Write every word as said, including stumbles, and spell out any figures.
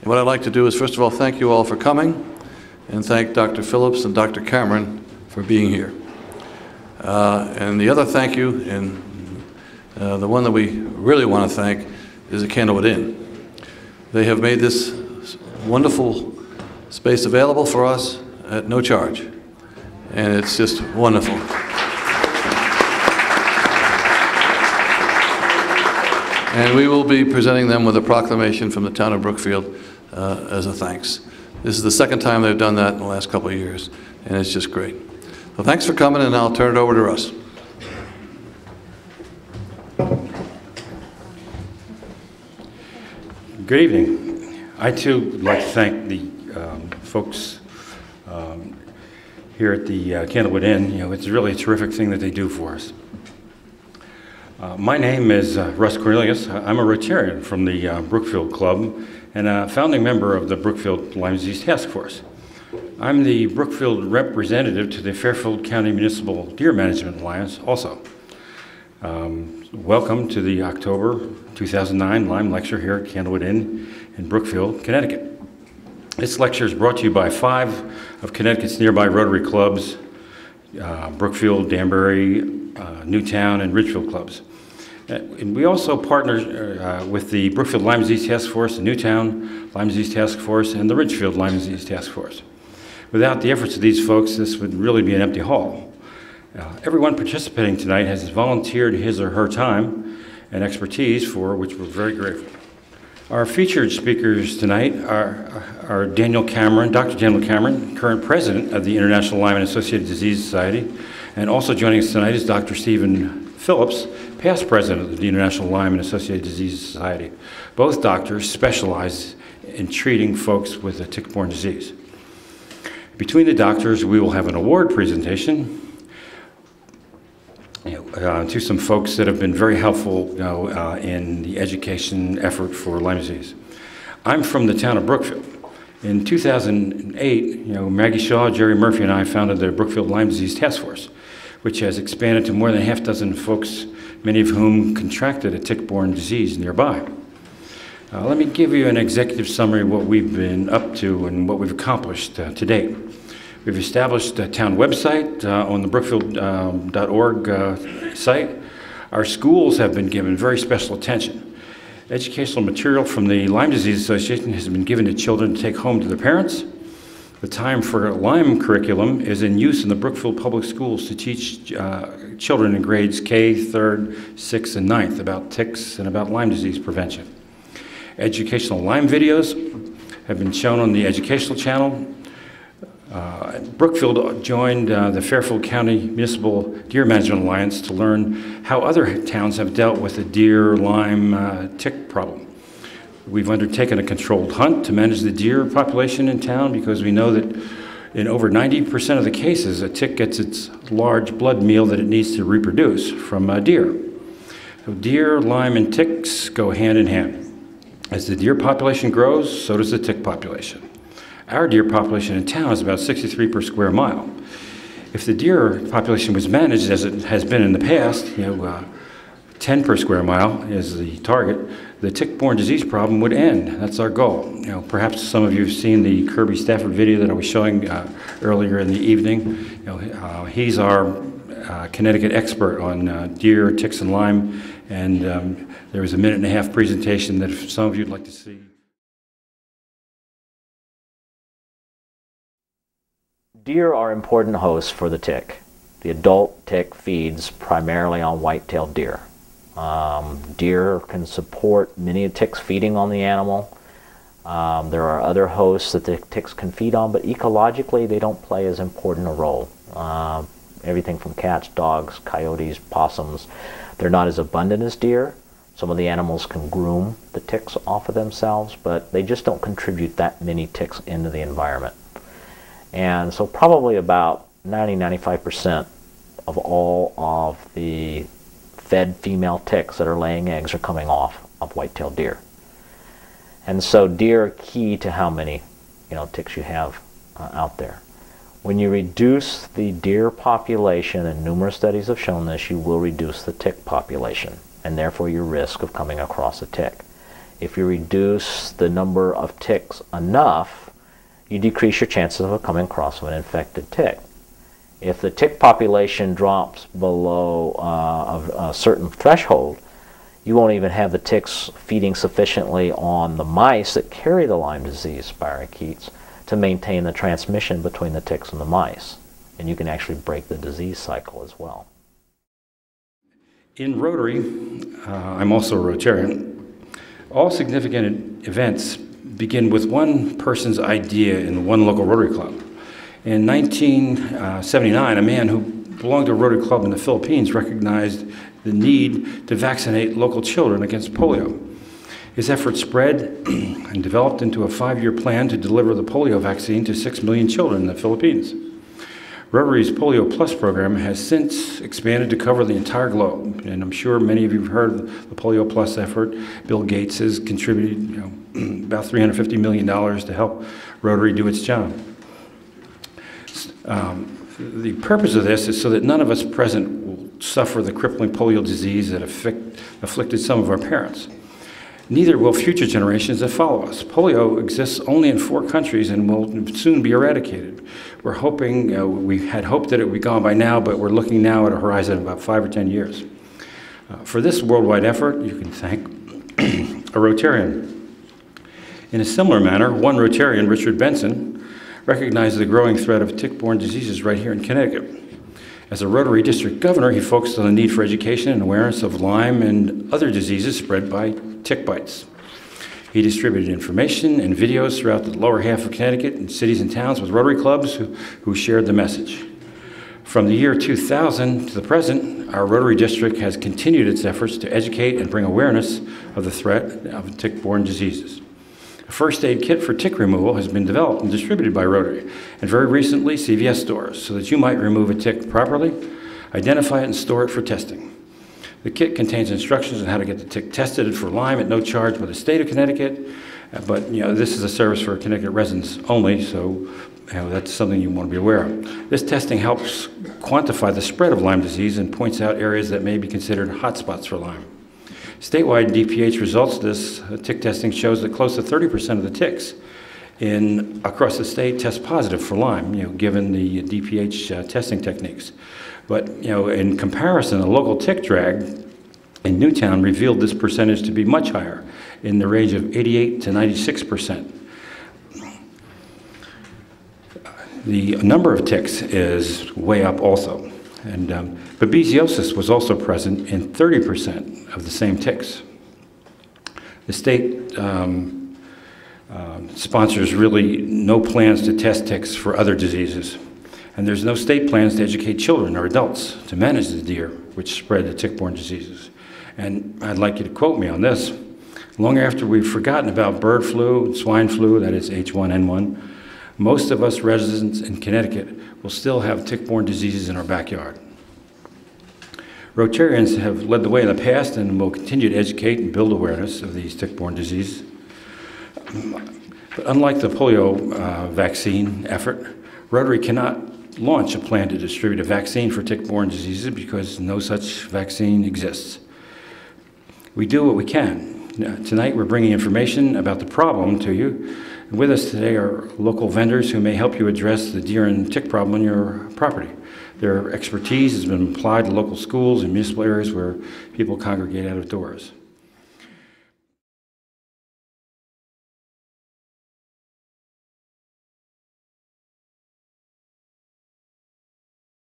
And what I'd like to do is, first of all, thank you all for coming, and thank Doctor Phillips and Doctor Cameron for being here. Uh, and the other thank you, and uh, the one that we really want to thank, is the Candlewood Inn. They have made this wonderful space available for us at no charge, and it's just wonderful. And we will be presenting them with a proclamation from the town of Brookfield uh, as a thanks. This is the second time they've done that in the last couple of years, and it's just great. So thanks for coming, and I'll turn it over to Russ. Good evening. I too would like to thank the um, folks um, here at the uh, Candlewood Inn. You know, it's really a terrific thing that they do for us. Uh, my name is uh, Russ Cornelius. I'm a Rotarian from the uh, Brookfield Club and a founding member of the Brookfield Lyme Disease Task Force. I'm the Brookfield representative to the Fairfield County Municipal Deer Management Alliance also. Um, welcome to the October two thousand nine Lyme Lecture here at Candlewood Inn in Brookfield, Connecticut. This lecture is brought to you by five of Connecticut's nearby Rotary Clubs, uh, Brookfield, Danbury, uh, Newtown, and Ridgefield Clubs. And we also partner uh, with the Brookfield Lyme Disease Task Force, the Newtown Lyme Disease Task Force, and the Ridgefield Lyme Disease Task Force. Without the efforts of these folks, this would really be an empty hall. Uh, everyone participating tonight has volunteered his or her time and expertise, for which we're very grateful. Our featured speakers tonight are, are Daniel Cameron, Doctor Daniel Cameron, current president of the International Lyme and Associated Diseases Society, and also joining us tonight is Doctor Stephen Phillips, past president of the International Lyme and Associated Diseases Society. Both doctors specialize in treating folks with a tick-borne disease. Between the doctors, we will have an award presentation uh, to some folks that have been very helpful, you know, uh, in the education effort for Lyme disease. I'm from the town of Brookfield. In two thousand eight, you know, Maggie Shaw, Jerry Murphy, and I founded the Brookfield Lyme Disease Task Force, which has expanded to more than a half dozen folks, many of whom contracted a tick-borne disease nearby. Uh, let me give you an executive summary of what we've been up to and what we've accomplished uh, to date. We've established a town website uh, on the brookfield dot org um, uh, site. Our schools have been given very special attention. Educational material from the Lyme Disease Association has been given to children to take home to their parents. The Time for Lyme curriculum is in use in the Brookfield Public Schools to teach uh, children in grades K, third, sixth, and ninth about ticks and about Lyme disease prevention. Educational Lyme videos have been shown on the educational channel. Uh, Brookfield joined uh, the Fairfield County Municipal Deer Management Alliance to learn how other towns have dealt with the deer Lyme uh, tick problem. We've undertaken a controlled hunt to manage the deer population in town, because we know that in over ninety percent of the cases, a tick gets its large blood meal that it needs to reproduce from a deer. So deer, Lyme, and ticks go hand in hand. As the deer population grows, so does the tick population. Our deer population in town is about sixty-three per square mile. If the deer population was managed as it has been in the past, you know, uh, ten per square mile is the target, the tick-borne disease problem would end. That's our goal. You know, perhaps some of you have seen the Kirby Stafford video that I was showing uh, earlier in the evening. You know, uh, he's our uh, Connecticut expert on uh, deer, ticks, and Lyme. And um, there was a minute and a half presentation that if some of you would like to see. Deer are important hosts for the tick. The adult tick feeds primarily on white-tailed deer. Um, deer can support many ticks feeding on the animal. Um, there are other hosts that the ticks can feed on, but ecologically they don't play as important a role. Uh, everything from cats, dogs, coyotes, possums. They're not as abundant as deer. Some of the animals can groom the ticks off of themselves, but they just don't contribute that many ticks into the environment. And so probably about ninety to ninety-five percent of all of the fed female ticks that are laying eggs are coming off of white-tailed deer. And so deer are key to how many, you know, ticks you have uh, out there. When you reduce the deer population, and numerous studies have shown this, you will reduce the tick population, and therefore your risk of coming across a tick. if you reduce the number of ticks enough, you decrease your chances of coming across an infected tick. If the tick population drops below uh, a, a certain threshold, you won't even have the ticks feeding sufficiently on the mice that carry the Lyme disease spirochetes to maintain the transmission between the ticks and the mice. And you can actually break the disease cycle as well. In Rotary, uh, I'm also a Rotarian, all significant events begin with one person's idea in one local Rotary Club. In nineteen seventy-nine, a man who belonged to a Rotary Club in the Philippines recognized the need to vaccinate local children against polio. His efforts spread and developed into a five-year plan to deliver the polio vaccine to six million children in the Philippines. Rotary's Polio Plus program has since expanded to cover the entire globe, and I'm sure many of you have heard of the Polio Plus effort. Bill Gates has contributed you know, about three hundred fifty million dollars to help Rotary do its job. Um, the purpose of this is so that none of us present will suffer the crippling polio disease that afflict, afflicted some of our parents. Neither will future generations that follow us. Polio exists only in four countries and will soon be eradicated. We're hoping, uh, we had hoped that it would be gone by now, but we're looking now at a horizon of about five or ten years. Uh, for this worldwide effort, you can thank a Rotarian. In a similar manner, one Rotarian, Richard Benson, recognizes the growing threat of tick-borne diseases right here in Connecticut. As a Rotary District Governor, he focused on the need for education and awareness of Lyme and other diseases spread by tick bites. He distributed information and videos throughout the lower half of Connecticut in cities and towns with Rotary clubs who, who shared the message. From the year two thousand to the present, our Rotary District has continued its efforts to educate and bring awareness of the threat of tick-borne diseases. A first aid kit for tick removal has been developed and distributed by Rotary, and very recently C V S stores, so that you might remove a tick properly, identify it, and store it for testing. The kit contains instructions on how to get the tick tested for Lyme at no charge by the state of Connecticut, but you know, this is a service for Connecticut residents only, so you know, that's something you want to be aware of. This testing helps quantify the spread of Lyme disease and points out areas that may be considered hotspots for Lyme. Statewide D P H results of this tick testing shows that close to thirty percent of the ticks in, across the state test positive for Lyme, you know, given the D P H uh, testing techniques. But you know, in comparison, the local tick drag in Newtown revealed this percentage to be much higher, in the range of eighty-eight to ninety-six percent. The number of ticks is way up also. And um, babesiosis was also present in thirty percent of the same ticks. The state um, uh, sponsors really no plans to test ticks for other diseases. And there's no state plans to educate children or adults to manage the deer, which spread the tick-borne diseases. And I'd like you to quote me on this. Long after we've forgotten about bird flu and swine flu, that is H one N one, most of us residents in Connecticut will still have tick-borne diseases in our backyard. Rotarians have led the way in the past and will continue to educate and build awareness of these tick-borne diseases. But unlike the polio uh, vaccine effort, Rotary cannot launch a plan to distribute a vaccine for tick-borne diseases because no such vaccine exists. We do what we can. Tonight we're bringing information about the problem to you. With us today are local vendors who may help you address the deer and tick problem on your property. Their expertise has been applied to local schools and municipal areas where people congregate out of doors.